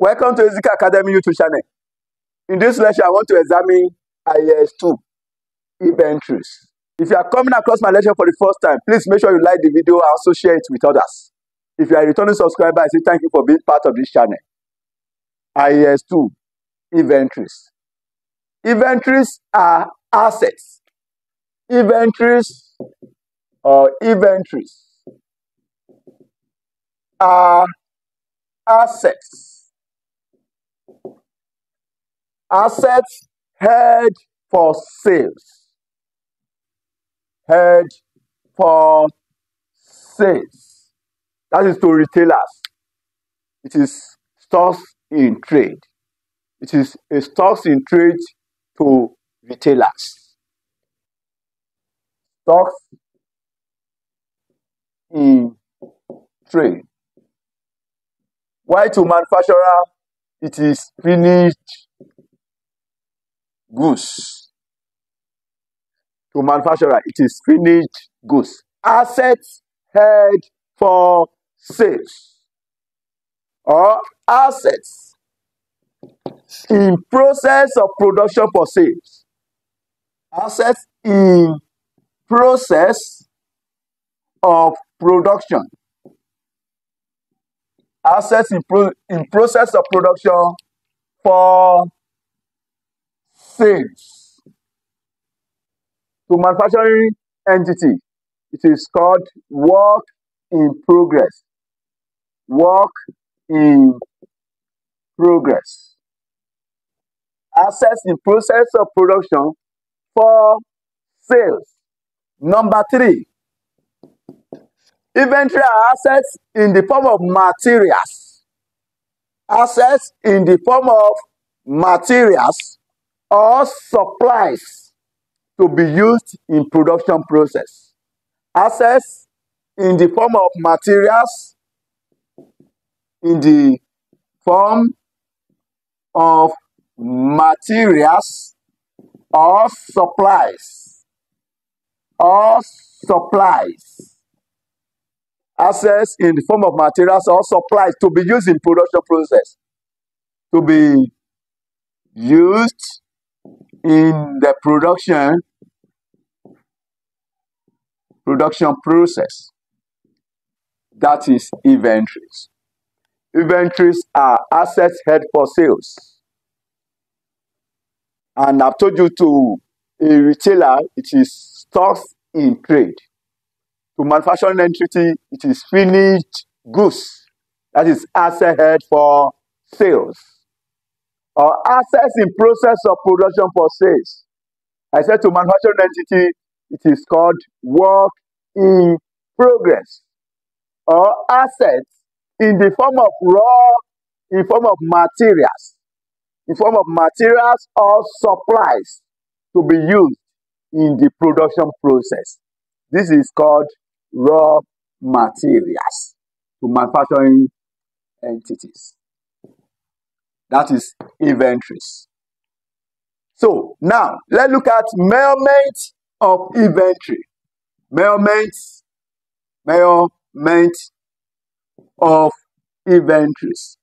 Welcome to Ezikan Academy YouTube channel. In this lecture, I want to examine IAS 2 inventories. If you are coming across my lecture for the first time, please make sure you like the video and also share it with others. If you are a returning subscriber, I say thank you for being part of this channel. IAS 2 inventories. Inventories are assets. Inventories or inventories are assets. Assets held for sales. Held for sales. That is to retailers. It is stocks in trade. It is a stocks in trade to retailers. Stocks in trade. While to manufacturer, it is finished goods. To manufacturer, it is finished goods. Assets held for sales or assets in process of production for sales. Assets in process of production. Assets in process of production for sales. To manufacturing entity, it is called work in progress. Work in progress. Assets in process of production for sales. Number three, inventory are assets in the form of materials. Assets in the form of materials or supplies to be used in production process. Assets in the form of materials, in the form of materials or supplies, Assets in the form of materials or supplies to be used in production process. To be used in the production process, that is inventories. Inventories are assets held for sales. And I've told you to a retailer, it is stocks in trade. To manufacturing entity, it is finished goods. That is asset held for sales. Or assets in process of production for sales. I said to manufacturing entity, it is called work in progress. Or assets in the form of materials, in form of materials or supplies to be used in the production process. This is called raw materials to manufacturing entities. That is inventories. So now let's look at measurement of inventory. Measurement of inventories.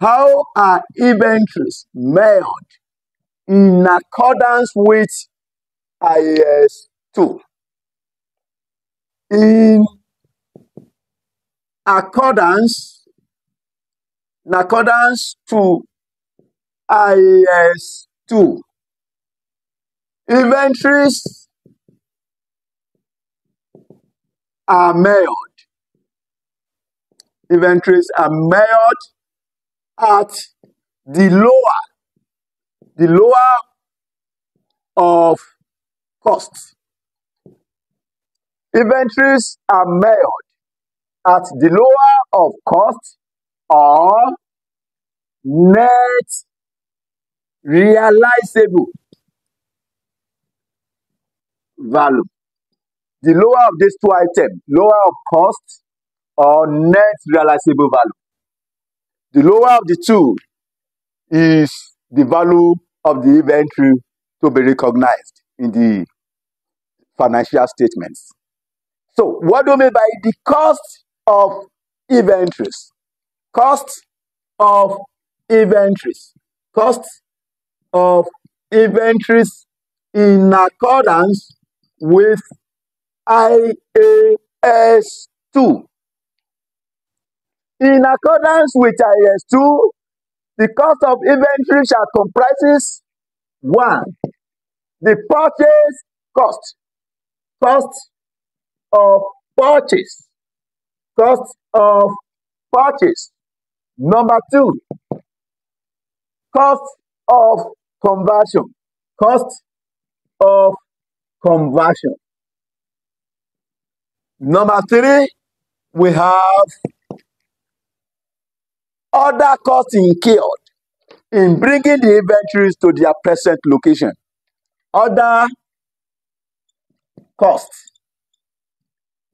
How are inventories measured in accordance with IAS 2? In accordance to IAS 2. Inventories are measured. Inventories are measured at the lower of cost. Inventories are measured at the lower of cost or net realizable value. The lower of these two items, lower of cost or net realizable value. The lower of the two is the value of the inventory to be recognized in the financial statements. So, what do we mean by the cost of inventories? Cost of inventories. Costs of inventories in accordance with IAS 2. In accordance with IAS 2, the cost of inventory shall comprise 1. The purchase cost, cost of purchase. Number 2, cost of conversion, Number 3, we have other costs incurred in bringing the inventories to their present location. Other costs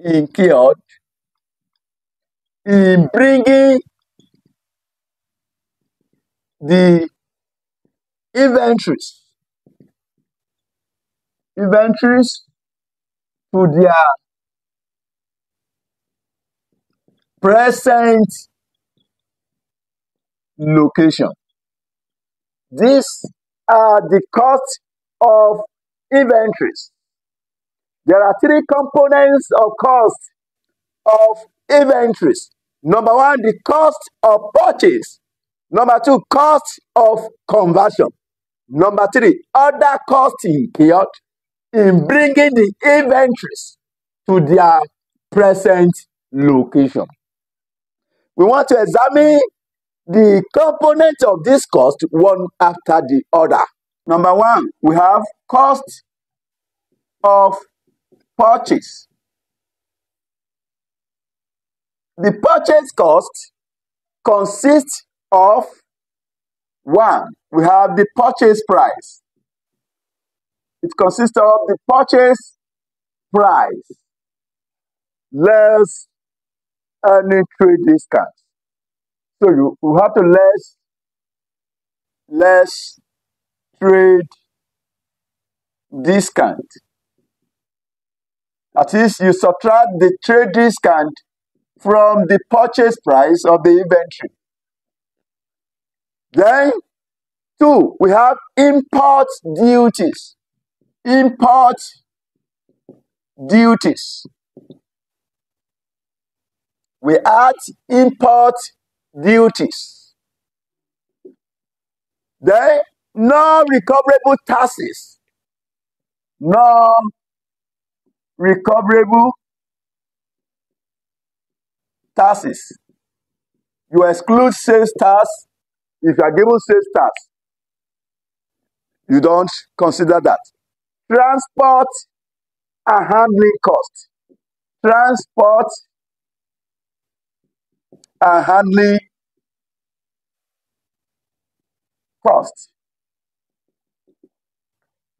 incurred in bringing the inventories to their present location. These are the costs of inventories. There are 3 components of cost of inventories. Number 1, the cost of purchase. Number 2, cost of conversion. Number 3, other costs incurred in bringing the inventories to their present location. We want to examine the components of this cost one after the other. Number 1, we have cost of purchase. The purchase cost consists of 1. We have the purchase price. It consists of the purchase price less any trade discount. So you have to less trade discount. That is, you subtract the trade discount from the purchase price of the inventory. Then 2, we have import duties. We add import duties. Then non-recoverable taxes. You exclude sales tax. If you are given sales tax, you don't consider that. Transport and handling cost.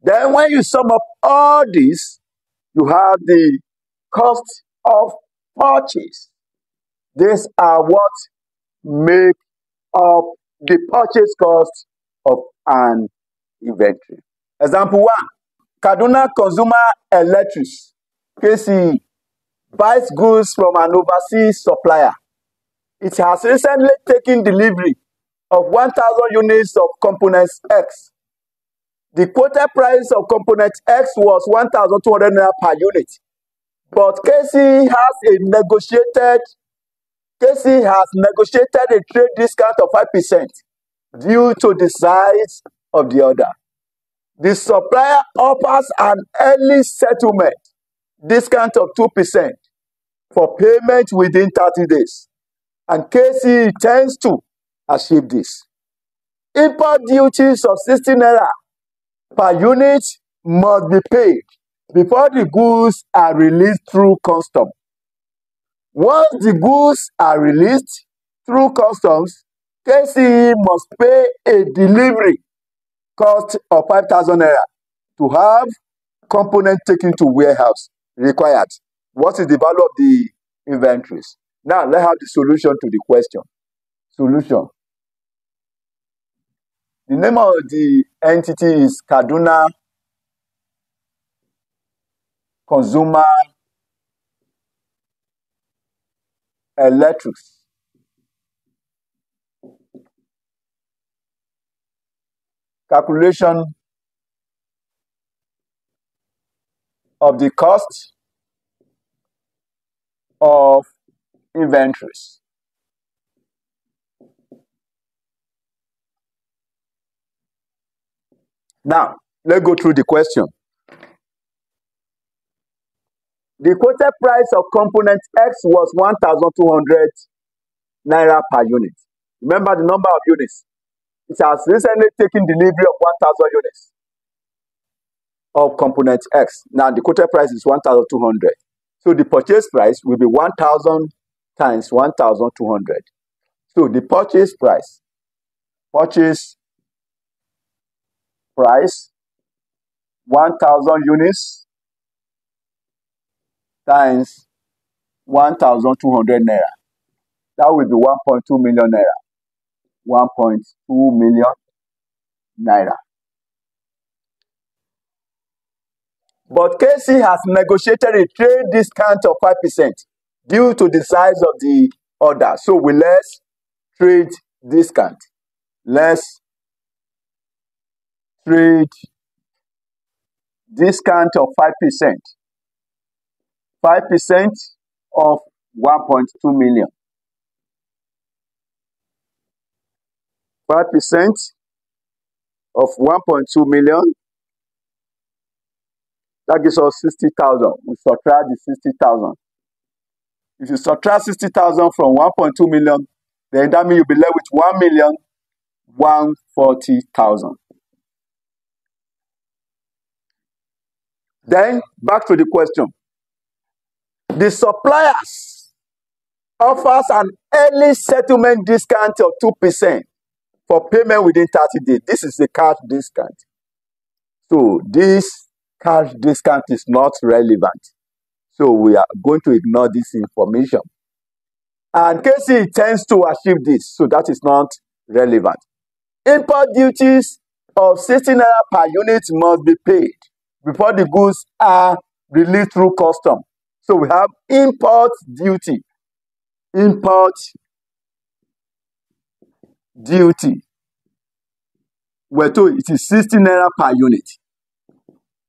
Then when you sum up all these, you have the cost of purchase. These are what make up the purchase cost of an inventory. Example 1, Kaduna Consumer Electric KCE buys goods from an overseas supplier. It has recently taken delivery of 1,000 units of component X. The quoted price of component X was 1,200 naira per unit, but KCE has negotiated a trade discount of 5% due to the size of the order. The supplier offers an early settlement discount of 2% for payment within 30 days, and KCE intends to achieve this. Import duties of 60 naira per unit must be paid before the goods are released through customs. Once the goods are released through customs, KCE must pay a delivery cost of 5,000 naira to have component taken to warehouse required. What is the value of the inventories? Now let's have the solution to the question. Solution. The name of the entity is Kaduna Consumer Electric calculation of the cost of inventories. Now, let's go through the question. The quoted price of component X was 1,200 naira per unit. Remember the number of units. It has recently taken delivery of 1,000 units of component X. Now, the quoted price is 1,200. So, the purchase price will be 1,000 times 1,200. So, the purchase price, purchase price 1,000 units times 1,200 naira. That will be 1.2 million naira. 1.2 million naira. But KC has negotiated a trade discount of 5% due to the size of the order. So we less trade discount. Less trade discount of 5%. 5% of 1.2 million. 5% of 1.2 million. That gives us 60,000. We subtract the 60,000. If you subtract 60,000 from 1.2 million, then that means you'll be left with 1,140,000. Then, back to the question. The suppliers offers an early settlement discount of 2% for payment within 30 days. This is the cash discount. So, this cash discount is not relevant. So we are going to ignore this information. And KC intends to achieve this, so that is not relevant. Import duties of 16 naira per unit must be paid before the goods are released through custom. So we have import duty. Import duty. We're told it is 16 naira per unit.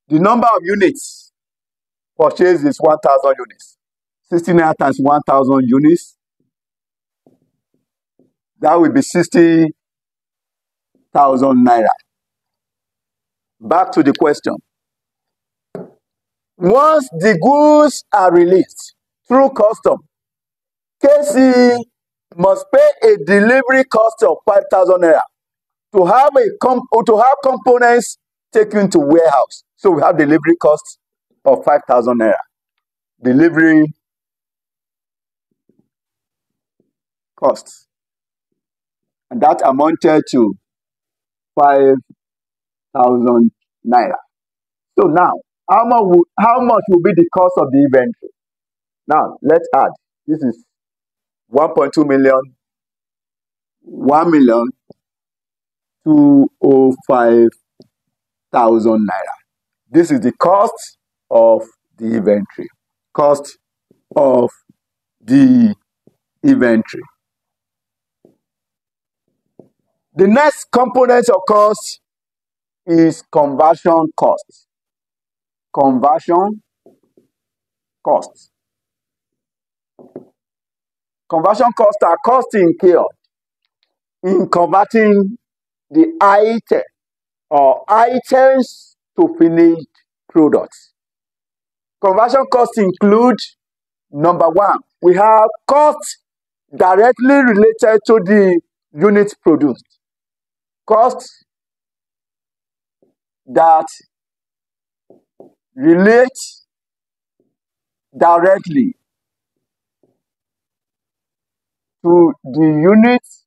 The number of units purchased is 1,000 units. 16 naira times 1,000 units. That will be 60,000 naira. Back to the question. Once the goods are released through custom, KC must pay a delivery cost of 5,000 naira to have components taken to warehouse. So we have delivery cost of 5,000 naira. Delivery cost. And that amounted to 5,000 naira. So now, how much will be the cost of the inventory? Now, let's add. This is 1.2 million, 1,205,000 naira. This is the cost of the inventory. Cost of the inventory. The next component of cost is conversion cost. Conversion cost. Conversion costs are costs incurred in converting the item or items to finished products. Conversion costs include, number one, we have costs directly related to the units produced. Costs that relate directly to the units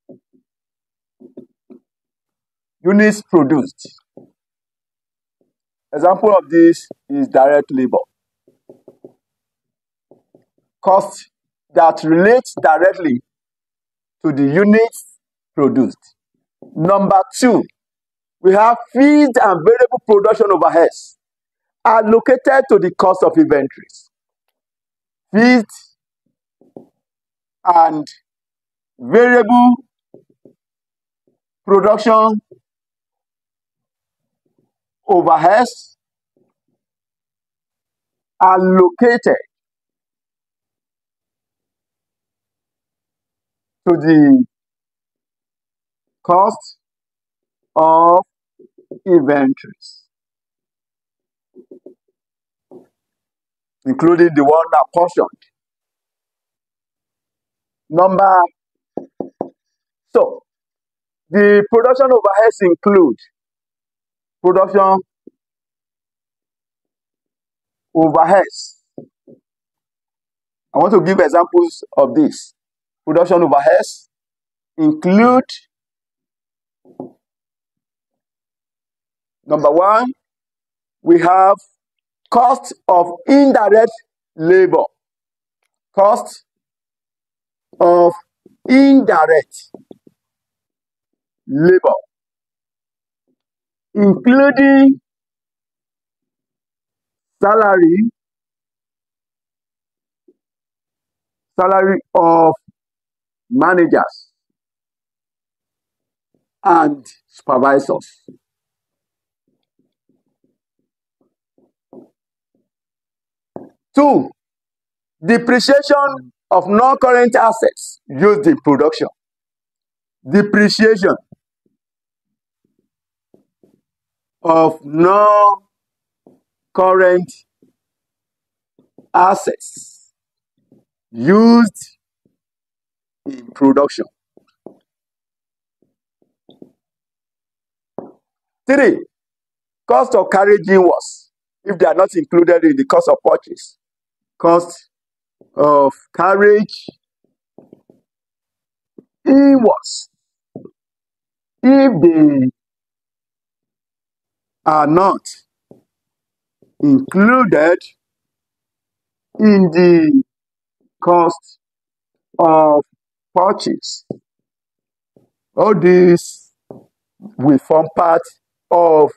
produced. Example of this is direct labor. Costs that relate directly to the units produced. Number two, we have fees and variable production overheads allocated to the cost of inventories. Fees and variable production overheads are located to the cost of inventories, including the one apportioned. So the production overheads include production overheads. I want to give examples of this. Production overheads include number 1, we have cost of indirect labor. Cost of indirect labor, including salary of managers and supervisors. Two, depreciation of non-current assets used in production. Depreciation of non-current assets used in production. 3, cost of carriage inwards, if they are not included in the cost of purchase. Cost of carriage inwards, if they are not included in the cost of purchase. All these will form part of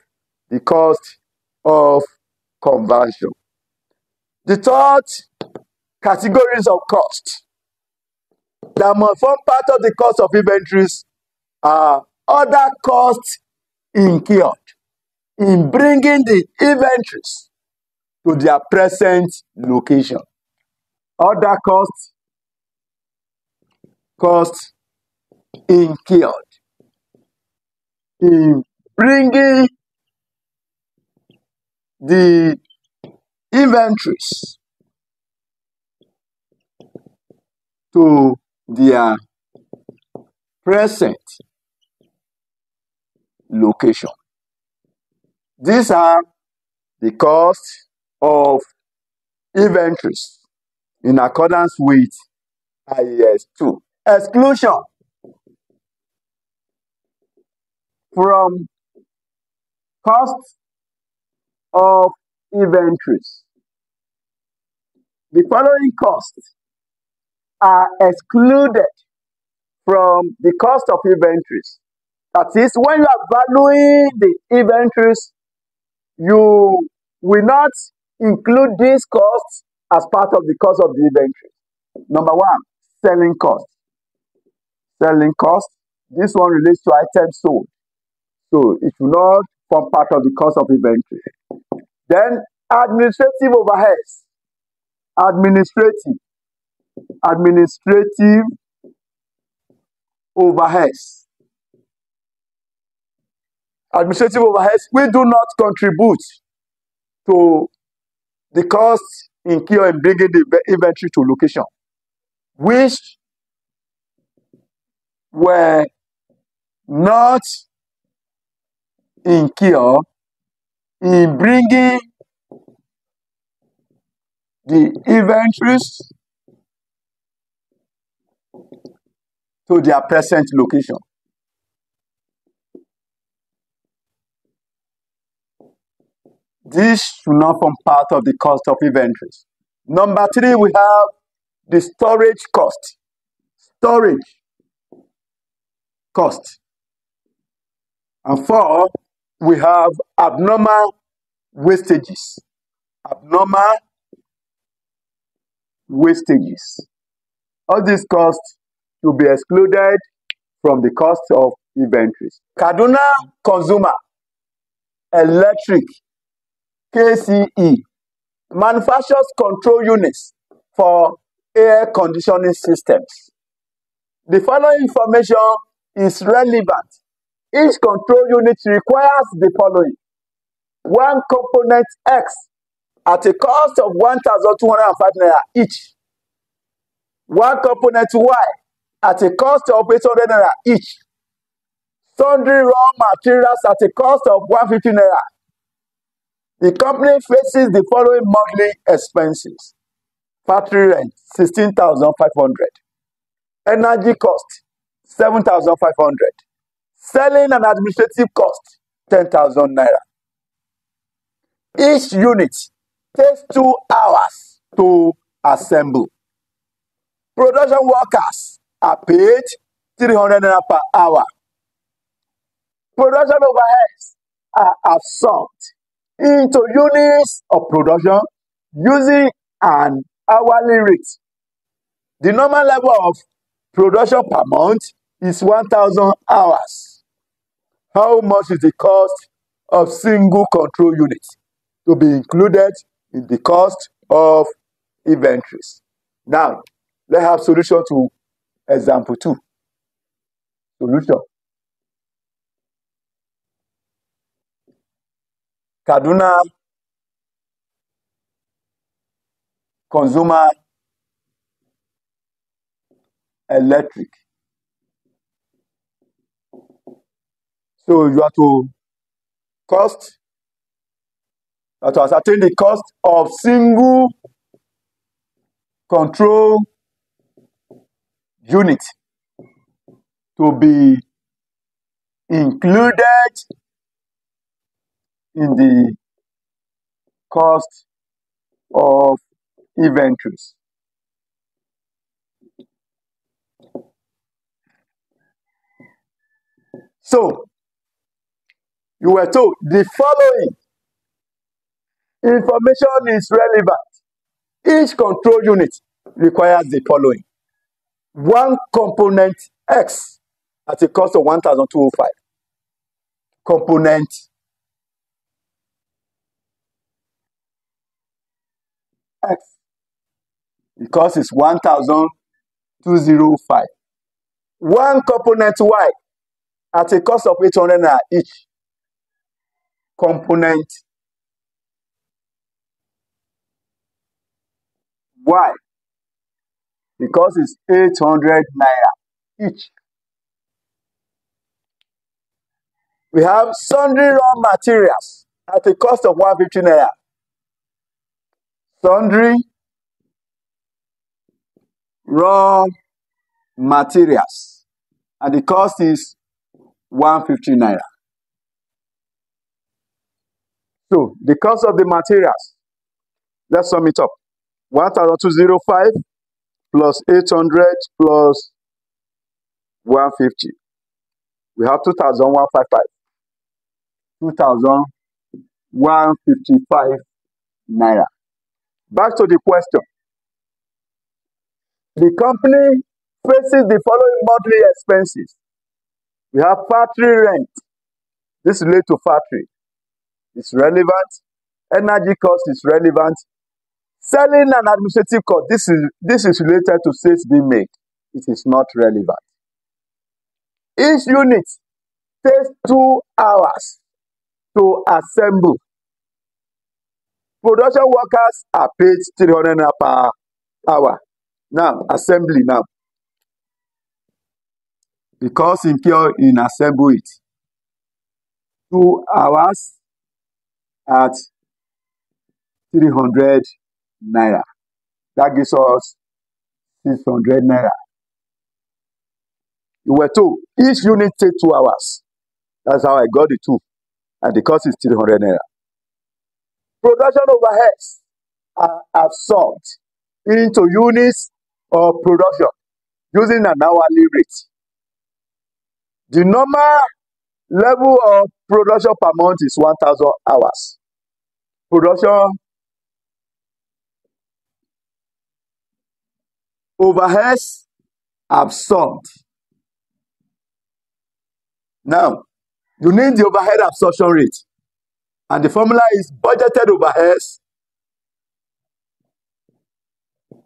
the cost of conversion. The third categories of cost that must form part of the cost of inventories are other costs incurred in bringing the inventories to their present location. Other costs incurred in bringing the inventories to their present location. These are the costs of inventories in accordance with IAS 2. Exclusion from costs of inventories. The following costs are excluded from the cost of inventories. That is, when you are valuing the inventories, you will not include these costs as part of the cost of the inventory. Number 1, selling cost. Selling cost. This one relates to items sold, so it will not form part of the cost of inventory. Then administrative overheads. Administrative overheads. Administrative overheads, we do not contribute to the costs incurred in bringing the inventory to location, which were not incurred in bringing the inventories to their present location. This should not form part of the cost of inventories. Number 3, we have the storage cost. Storage cost. And 4, we have abnormal wastages. Abnormal wastages. All these costs will be excluded from the cost of inventories. Kaduna Consumer Electric, KCE, manufactures control units for air conditioning systems. The following information is relevant. Each control unit requires the following: one component X at a cost of 1,205 naira each, one component Y at a cost of 800 naira each, sundry raw materials at a cost of 150 naira. The company faces the following monthly expenses: factory rent 16,500, energy cost 7,500, selling and administrative cost 10,000 naira. Each unit takes 2 hours to assemble. Production workers are paid 300 naira per hour. Production overheads are absorbed into units of production using an hourly rate. The normal level of production per month is 1,000 hours. How much is the cost of single control unit to be included in the cost of inventories? Now, let's have solution to example 2. Solution. Kaduna Consumer Electric. So you have to ascertain the cost of single control unit to be included in the cost of inventories. So, you were told the following information is relevant. Each control unit requires the following: one component X at a cost of 1,205, component X, the cost is 1,205, one component Y at a cost of 800 naira each, component Y, the cost is 800 naira each. We have sundry raw materials at a cost of 150 naira. Sundry raw materials and the cost is 150 naira. So the cost of the materials, let's sum it up: 1,205 plus 800 plus 150. We have 2,155. 2,155 naira. Back to the question. The company faces the following monthly expenses. We have factory rent. This relates to factory. It's relevant. Energy cost is relevant. Selling and administrative cost, this is related to sales being made. It is not relevant. Each unit takes 2 hours to assemble. Production workers are paid 300 naira per hour. Now, assembly now. The cost incurred in assemble it. 2 hours at 300 naira. That gives us 600 naira. You were told each unit takes 2 hours. That's how I got the 2. And the cost is 300 naira. Production overheads are absorbed into units of production using an hourly rate. The normal level of production per month is 1,000 hours. Production overheads absorbed. Now, you need the overhead absorption rate. And the formula is budgeted overheads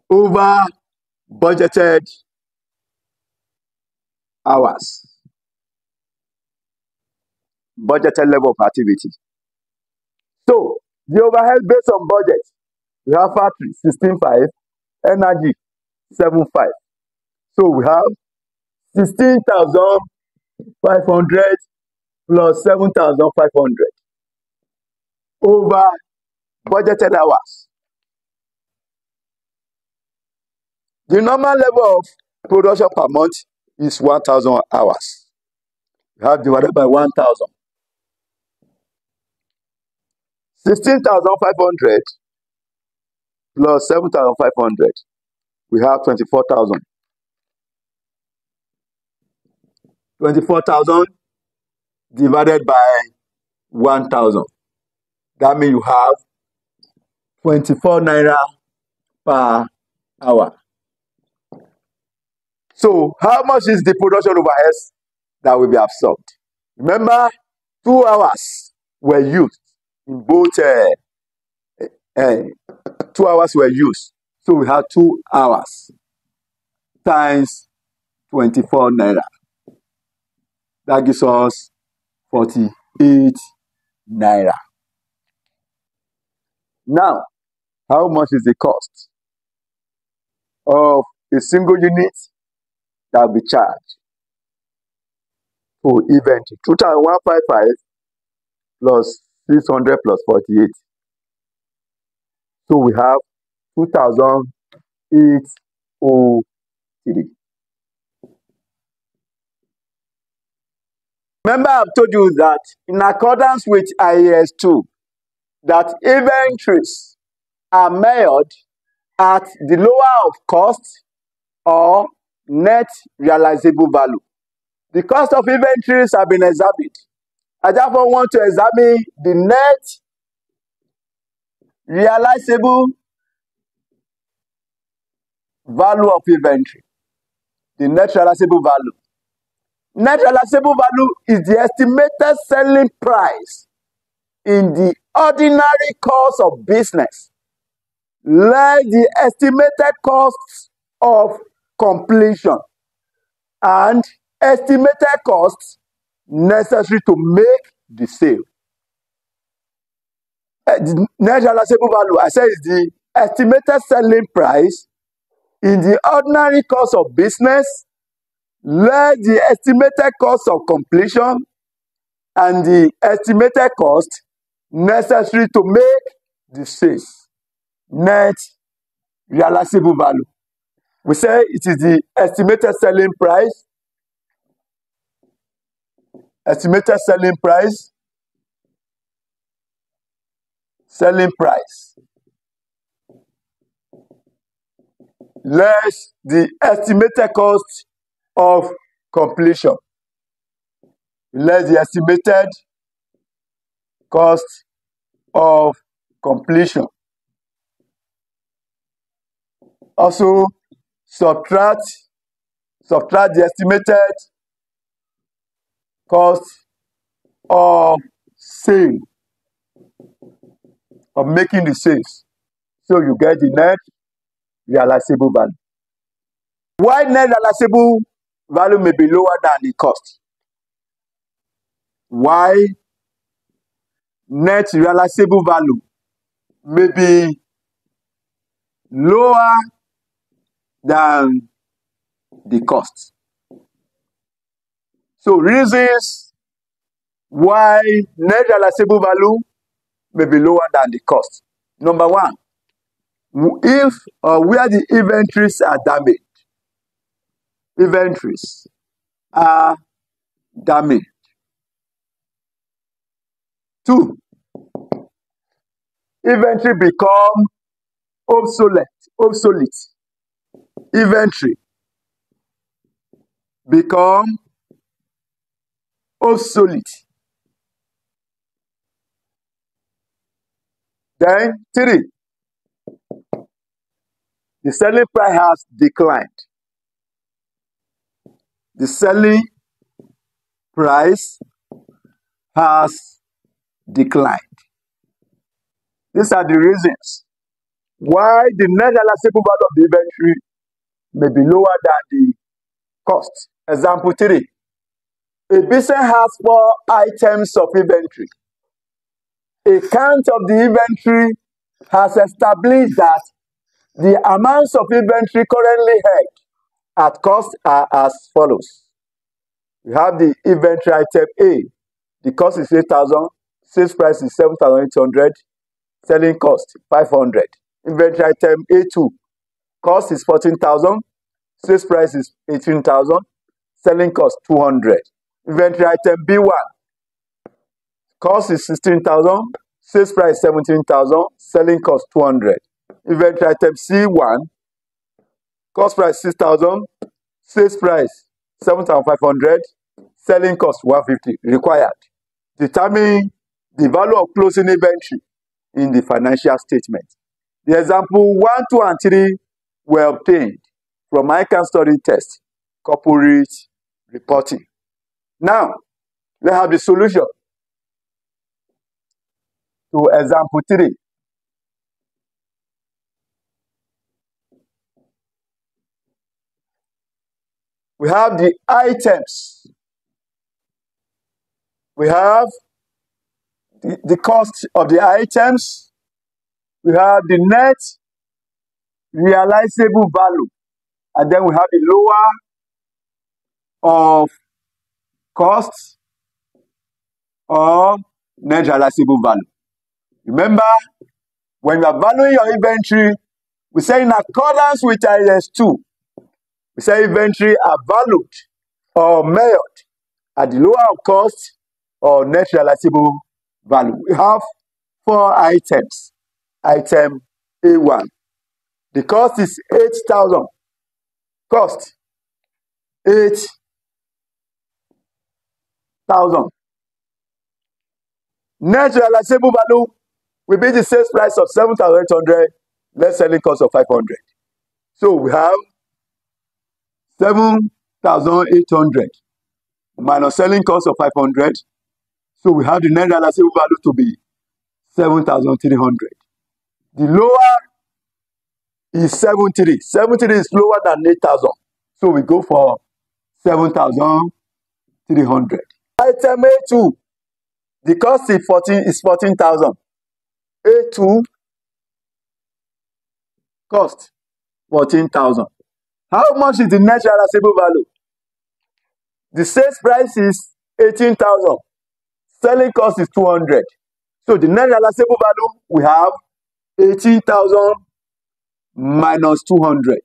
over budgeted hours. Budgeted level of activity. So, the overhead based on budget, we have factory 16.5, energy 7.5. So, we have 16,500 plus 7,500 over budgeted hours. The normal level of production per month is 1,000 hours. We have divided by 1,000. 16,500 plus 7,500. We have 24,000. 24,000 divided by 1,000. That means you have 24 naira per hour. So, how much is the production overheads that will be absorbed? Remember, 2 hours were used in both. 2 hours were used. So, we have 2 hours times 24 naira. That gives us 48 naira. Now, how much is the cost of a single unit that will be charged for inventory? 2,155 plus 600 plus 48. So we have 2,803. Remember, I've told you that in accordance with IAS 2, that inventories are measured at the lower of cost or net realizable value. The cost of inventories have been examined. I therefore want to examine the net realizable value of inventory. The net realizable value. Net realizable value is the estimated selling price in the ordinary course of business, less the estimated costs of completion and estimated costs necessary to make the sale. The net realizable value, I say, is the estimated selling price in the ordinary course of business, less the estimated cost of completion and the estimated cost necessary to make the sale. Net realizable value. We say it is the estimated selling price, less the estimated cost of completion, Also, subtract the estimated cost of sale, of making the sales. So you get the net realizable value. Why net realizable value may be lower than the cost? Why net realizable value may be lower than the cost? So reasons why net realizable value may be lower than the cost. Number one, if or where the inventories are damaged. Two, inventory become obsolete. Inventory become obsolete. Then 3, the selling price has declined. The selling price has declined. These are the reasons why the net realizable value of the inventory may be lower than the cost. Example 3. A business has 4 items of inventory. A count of the inventory has established that the amounts of inventory currently held at cost are as follows. We have the inventory item A. The cost is 8,000. Sales price is 7,800. Selling cost 500. Inventory item A2. Cost is 14,000. Sales price is 18,000. Selling cost 200. Inventory item B1. Cost is 16,000. Sales price 17,000. Selling cost 200. Inventory item C1. Cost price 6,000. Sales price 7,500. Selling cost 150. Required. Determine the value of closing inventory in the financial statement. The example 1, 2, and 3 were obtained from ICAN study test, corporate reporting. Now, we have the solution to example 3. We have the items. We have the cost of the items. We have the net realizable value. And then we have the lower of cost or net realizable value. Remember, when we are valuing your inventory, we say in accordance with IAS 2, we say inventory are valued or measured at the lower of cost or net realizable value. We have 4 items. Item A1. The cost is 8,000. Cost 8,000. Net realizable value will be the sales price of 7,800 less selling cost of 500. So we have 7,800 minus selling cost of 500. So we have the net realizable value to be 7,300. The lower is 73. 73 is lower than 8,000. So we go for 7,300. Item A2, the cost is 14,000. A2 cost 14,000. How much is the net realizable value? The sales price is 18,000. Selling cost is 200. So the net realizable value we have 18,000 minus 200.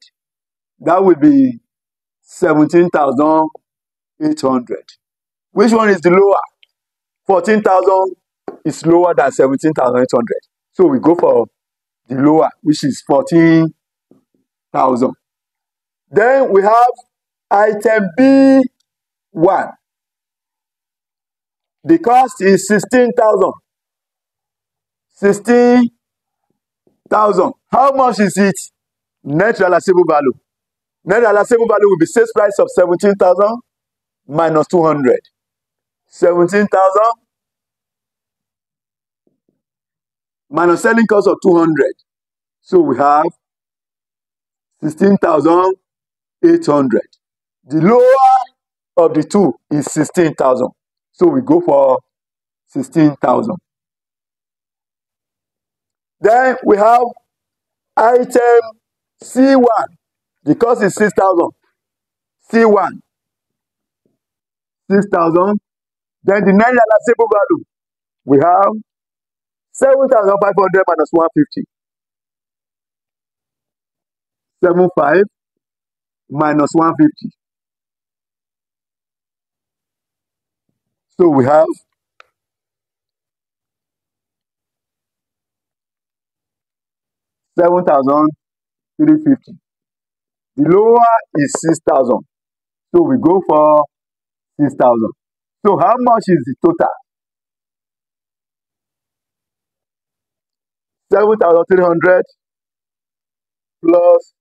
That will be 17,800. Which one is the lower? 14,000 is lower than 17,800. So we go for the lower, which is 14,000. Then we have item B1. The cost is 16,000. 16,000. How much is it? Net realizable value. Net realizable value will be sales price of 17,000 minus 200. 17,000 minus selling cost of 200. So we have 16,800. The lower of the two is 16,000. So we go for 16,000. Then we have item C1. The cost is 6,000. C1. 6,000. Then the net realizable value. We have 7,500 minus 150. 75 minus 150. So we have 7,350. The lower is 6,000. So we go for 6,000. So how much is the total? 7,300 plus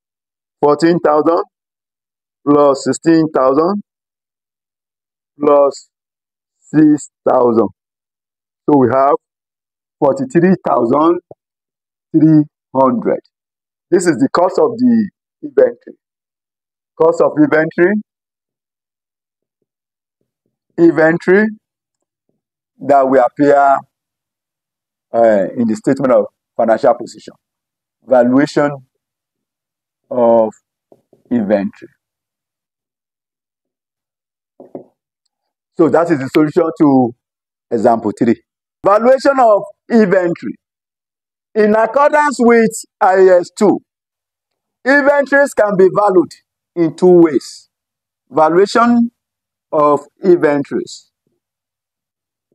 14,000 plus 16,000 plus 6,000. So we have 43,000 300. This is the cost of the inventory. Cost of inventory. Inventory that will appear in the statement of financial position. Valuation of inventory. So that is the solution to example 3. Valuation of inventory. In accordance with IAS 2, inventories can be valued in two ways. Valuation of inventories.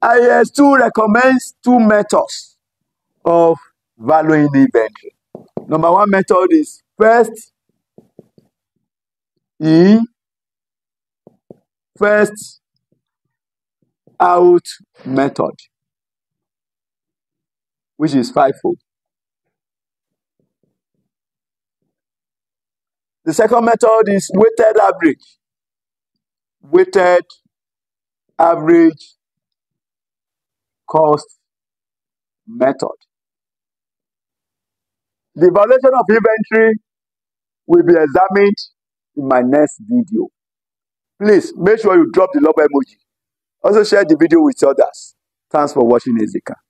IAS 2 recommends two methods of valuing the inventory. Number one method is first out method, which is FIFO. The second method is weighted average. Weighted average cost method. The valuation of inventory will be examined in my next video. Please make sure you drop the love emoji. Also share the video with others. Thanks for watching, Ezikan.